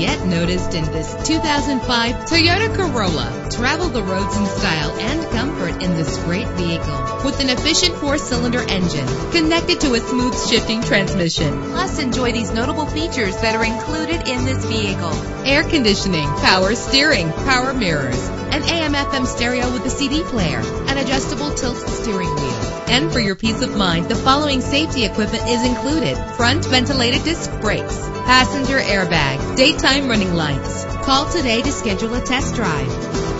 Get noticed in this 2005 Toyota Corolla. Travel the roads in style and comfort in this great vehicle. With an efficient 4-cylinder engine connected to a smooth shifting transmission. Plus, enjoy these notable features that are included in this vehicle: air conditioning, power steering, power mirrors, an AM/FM stereo with a CD player, an adjustable tilt steering wheel. And for your peace of mind, the following safety equipment is included: front ventilated disc brakes, passenger airbag, daytime running lights. Call today to schedule a test drive.